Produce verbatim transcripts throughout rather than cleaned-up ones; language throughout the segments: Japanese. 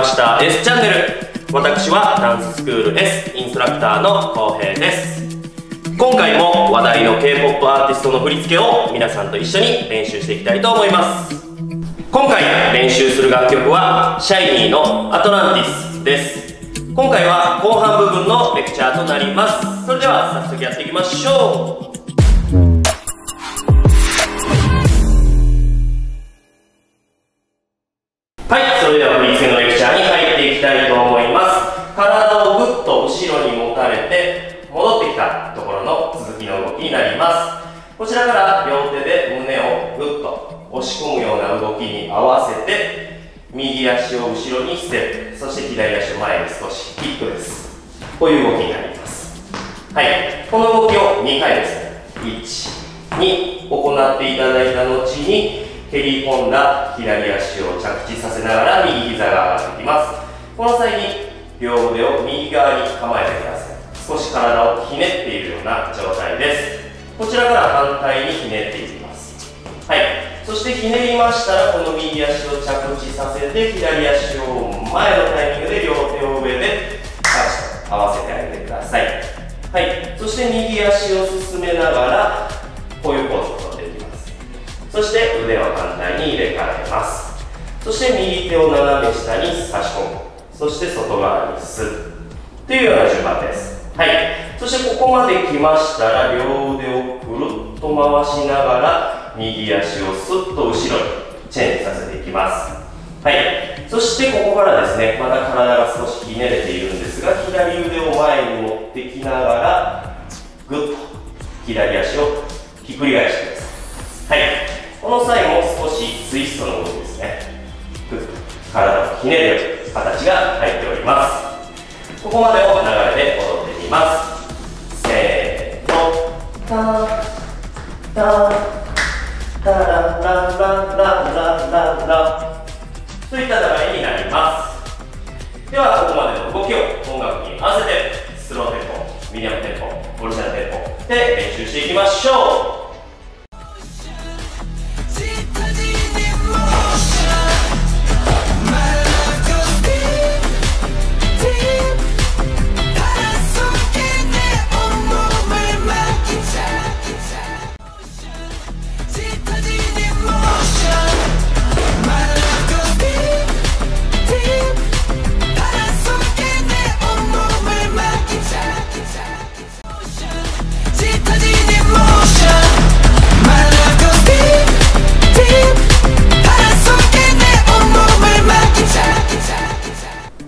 ました S チャンネル。私はダンススクール S インストラクターのこうへいです。今回も話題の K-ポップ アーティストの振り付けを皆さんと一緒に練習していきたいと思います。今回練習する楽曲は シャイニー のアトランティスです。今回は後半部分のレクチャーとなります。それでは早速やっていきましょう。はい、それでは振り付けのレクチャーに入っていきたいと思います。体をぐっと後ろに持たれて戻ってきたところの続きの動きになります。こちらから両手で胸をぐっと押し込むような動きに合わせて右足を後ろにステップ、そして左足を前に少しキックです。こういう動きになります。はい、この動きをにかいですね、いち、に行っていただいた後に蹴り込んだ左足を着地させながら右膝が上がってきます。この際に両腕を右側に構えてください。少し体をひねっているような状態です。こちらから反対にひねっていきます。はい、そしてひねりましたらこの右足を着地させて左足を前のタイミングで両手を上でタッチと合わせてあげてください。はい、そして右足を進めながらこういうポーズをとってください。そして腕を反対に入れ替えます。そして右手を斜め下に差し込む、そして外側に吸うというような順番です。はい、そしてここまで来ましたら両腕をくるっと回しながら右足をスッと後ろにチェンジさせていきます。はい、そしてここからですね、まだ体が少しひねれているんですが左腕を前に持ってきながらグッと左足をひっくり返してください。はい、この際も少しツイストの動きですね。体をひねる形が入っております。ここまでを流れで踊ってみます。せーの、タタタラララララララといった流れになります。ではここまでの動きを音楽に合わせてスローテンポ、ミディアムテンポ、オルジャンテンポで練習していきましょう。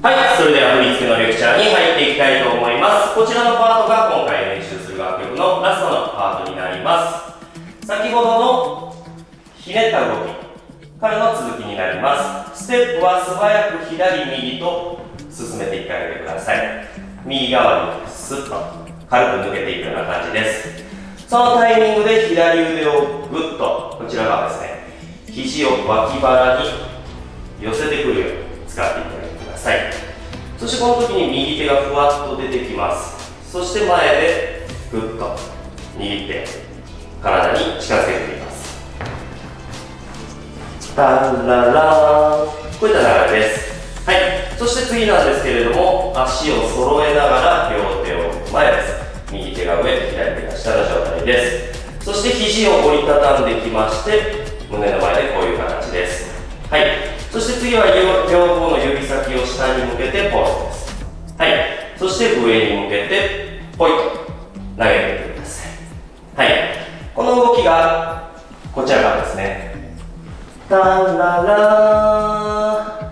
はい、それでは振り付けのレクチャーに入っていきたいと思います。こちらのパートが今回練習する楽曲のラストのパートになります。先ほどのひねった動きからの続きになります。ステップは素早く左右と進めていってあげてください。右側にスッと軽く抜けていくような感じです。そのタイミングで左腕をグッとこちら側ですね、肘を脇腹に寄せてくるように使っていってあげてください。はい、そしてこの時に右手がふわっと出てきます。そして前でグッと握って体に近づけていきます。タララーン、こういった流れです。はい、そして次なんですけれども足を揃えながら両手を前です。右手が上、左手が下の状態です。そして肘を折りたたんできまして胸の前でこういう形です。はい、そして次は両方の指先を下に向けてポーズです。はい、そして上に向けてポイと投げてみてください。はい、この動きがこちら側ですね。タラララララ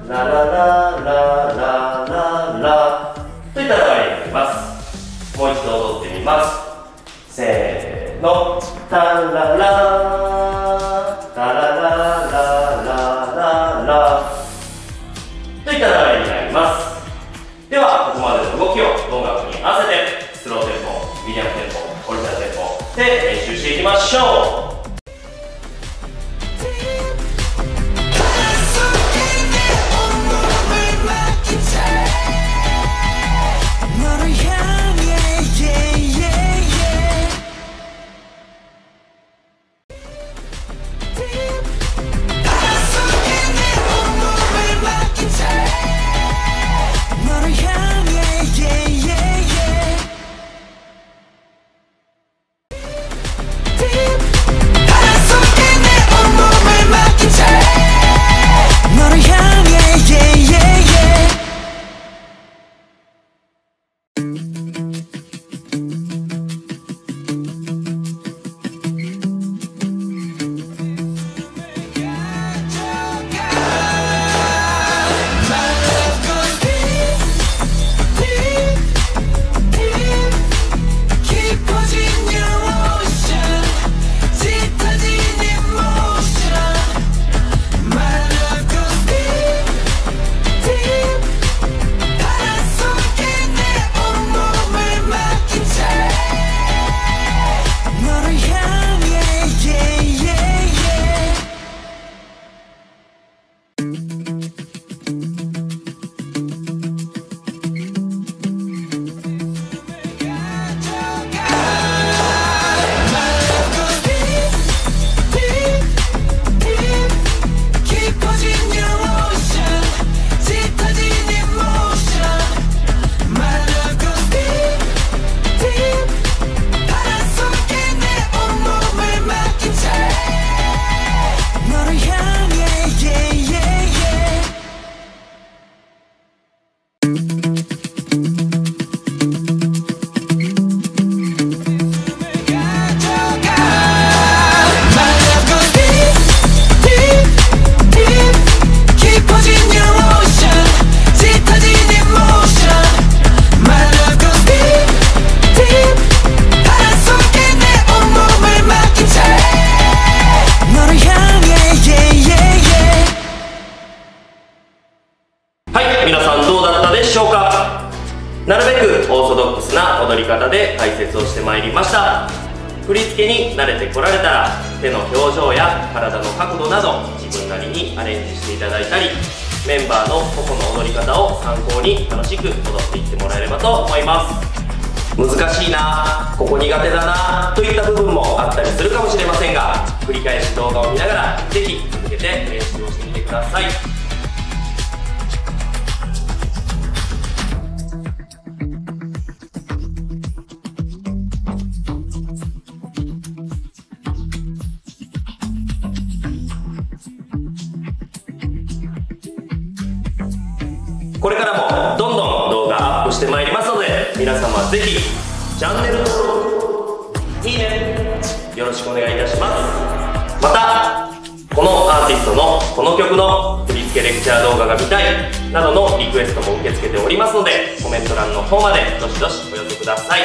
ララララといった流れになります。もう一度踊ってみます。せーの、タララタララといった流れになります。ではここまでの動きを音楽に合わせてスローテンポ、ミディアムテンポ、オリジナルテンポで練習していきましょう。まいりました。振り付けに慣れてこられたら、手の表情や体の角度など自分なりにアレンジしていただいたり、メンバーの個々の踊り方を参考に楽しく踊っていってもらえればと思います。難しいな、ここ苦手だなといった部分もあったりするかもしれませんが、繰り返し動画を見ながらぜひ続けて練習をしてみてください。これからもどんどん動画アップしてまいりますので、皆様ぜひチャンネル登録、いいねよろしくお願いいたします。またこのアーティストのこの曲の振り付けレクチャー動画が見たいなどのリクエストも受け付けておりますので、コメント欄の方までどしどしお寄せください。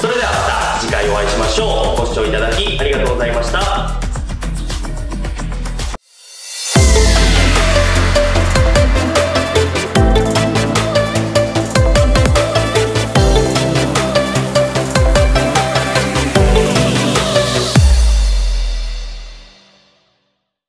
それではまた次回お会いしましょう。ご視聴いただきありがとうございました。